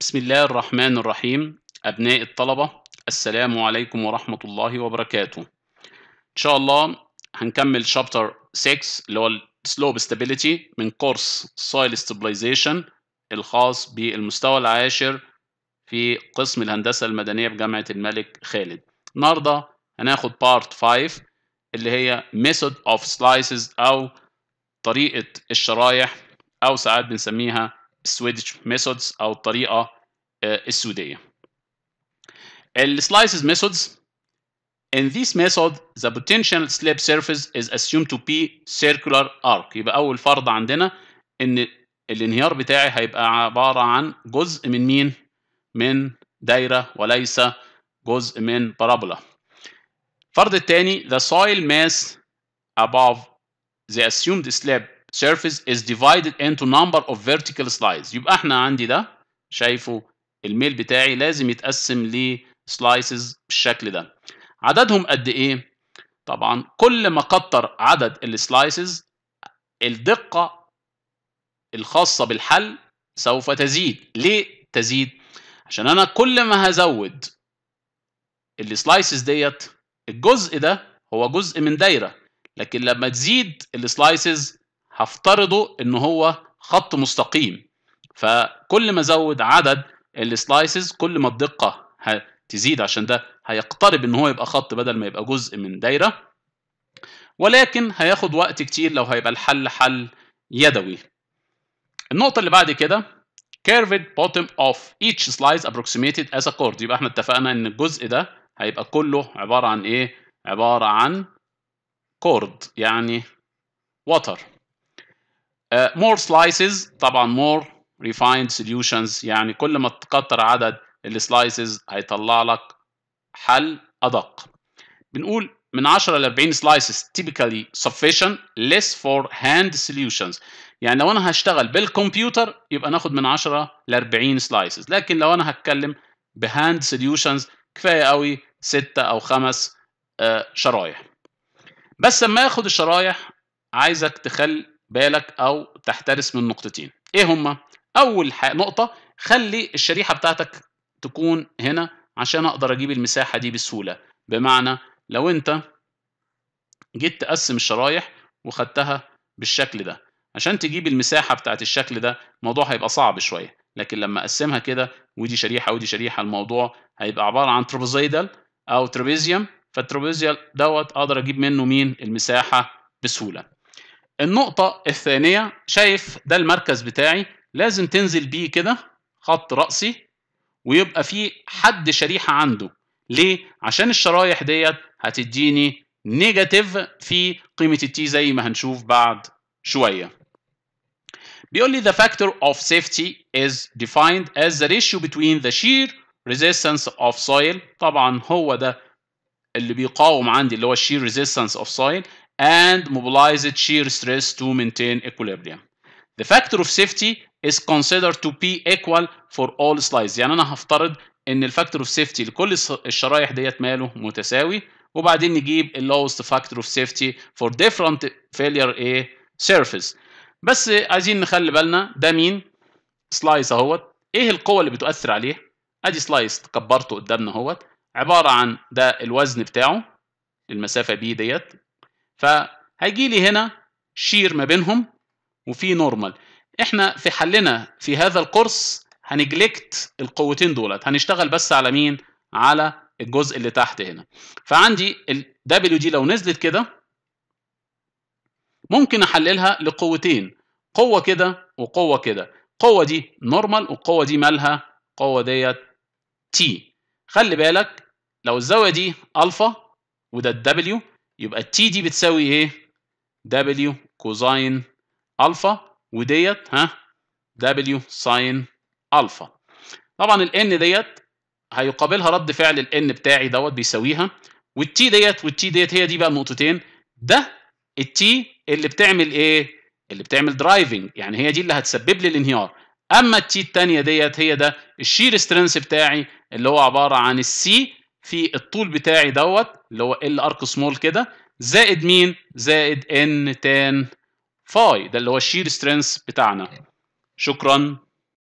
بسم الله الرحمن الرحيم. أبناء الطلبة، السلام عليكم ورحمة الله وبركاته. إن شاء الله هنكمل شابتر 6 اللي هو السلوب ستابيليتي من كورس سويل ستابلايزيشن الخاص بالمستوى العاشر في قسم الهندسة المدنية بجامعة الملك خالد. النهارده هناخد بارت 5 اللي هي Method of Slices أو طريقة الشرايح، أو ساعات بنسميها Swedish methods أو الطريقة السويدية. ال slices methods. In this method, the potential slab surface is assumed to be circular arc. يبقى أول فرض عندنا إن الانهيار بتاعي هيبقى عبارة عن جزء من مين؟ من دايرة وليس جزء من بارابولا. الفرض الثاني: the soil mass above the assumed slab surface is divided into number of vertical slices. يبقى احنا عندي ده شايفه الميل بتاعي لازم يتقسم ل slices بالشكل ده. عددهم قد ايه؟ طبعا كل ما كتر عدد السلايسز الدقة الخاصة بالحل سوف تزيد. ليه تزيد؟ عشان انا كل ما هزود السلايسز ديت، الجزء ده هو جزء من دايرة، لكن لما تزيد السلايسز هفترضه ان هو خط مستقيم، فكل ما ازود عدد السلايسز كل ما الدقة هتزيد، عشان ده هيقترب ان هو يبقى خط بدل ما يبقى جزء من دايرة، ولكن هياخد وقت كتير لو هيبقى الحل حل يدوي. النقطة اللي بعد كده curved bottom of each slice approximated as a chord. يبقى احنا اتفقنا ان الجزء ده هيبقى كله عبارة عن ايه؟ عبارة عن كورد يعني وتر. more slices طبعا more refined solutions، يعني كل ما تكتر عدد السلايسز هيطلع لك حل أدق. بنقول من 10 ل 40 slices typically sufficient less for hand solutions. يعني لو أنا هشتغل بالكمبيوتر يبقى ناخد من 10 ل 40 slices، لكن لو أنا هتكلم بهاند solutions كفاية قوي 6 أو 5 شرايح. بس لما ياخد الشرايح عايزك تخلي بالك أو تحترس من نقطتين. إيه هما؟ أول نقطة، خلي الشريحة بتاعتك تكون هنا عشان أقدر أجيب المساحة دي بسهولة، بمعنى لو أنت جيت تقسم الشرايح وخدتها بالشكل ده، عشان تجيب المساحة بتاعت الشكل ده الموضوع هيبقى صعب شوية، لكن لما أقسمها كده ودي شريحة ودي شريحة الموضوع هيبقى عبارة عن ترابيزيدال أو ترابيزيوم، فالترابيزيال دوت أقدر أجيب منه مين؟ المساحة بسهولة. النقطة الثانية، شايف ده المركز بتاعي لازم تنزل بيه كده خط رأسي ويبقى فيه حد شريحة عنده. ليه؟ عشان الشرايح ديت هتديني نيجاتيف في قيمة التي زي ما هنشوف بعد شوية. بيقول لي the factor of safety is defined as the ratio between the shear resistance of soil. طبعا هو ده اللي بيقاوم عندي اللي هو shear resistance of soil and mobilized shear stress to maintain equilibrium. The factor of safety is considered to be equal for all slices. يعني أنا هفترض إن الفاكتور أوف سيفتي لكل الشرايح ديت ماله متساوي، وبعدين نجيب اللوست فاكتور أوف سيفتي for different failure a surface. بس عايزين نخلي بالنا ده مين؟ سلايس أهوت. إيه القوة اللي بتؤثر عليه؟ أدي سلايس كبرته قدامنا أهوت، عبارة عن ده الوزن بتاعه المسافة بي ديت، فهيجي لي هنا شير ما بينهم وفي نورمال. احنا في حلنا في هذا القرص هنجلكت القوتين دولت، هنشتغل بس على مين؟ على الجزء اللي تحت هنا. فعندي ال WD لو نزلت كده ممكن احللها لقوتين، قوة كده وقوة كده، القوة دي نورمال والقوة دي مالها؟ القوة ديت T. خلي بالك لو الزاوية دي ألفا وده ال W يبقى T دي بتساوي ايه؟ W كوزاين ألفا وديت ها W ساين ألفا. طبعا ال N ديت هيقابلها رد فعل ال N بتاعي دوت بيساويها، وال T ديت وال T ديت هي دي بقى النقطتين. ده ال T اللي بتعمل ايه؟ اللي بتعمل درايفنج، يعني هي دي اللي هتسبب لي الانهيار. اما ال T الثانيه ديت هي ده الشير سترينث بتاعي اللي هو عباره عن السي في الطول بتاعي دوت اللي هو L ارك سمول كده زائد مين؟ زائد N تان فاي، ده اللي هو الشير سترينث بتاعنا. شكرا.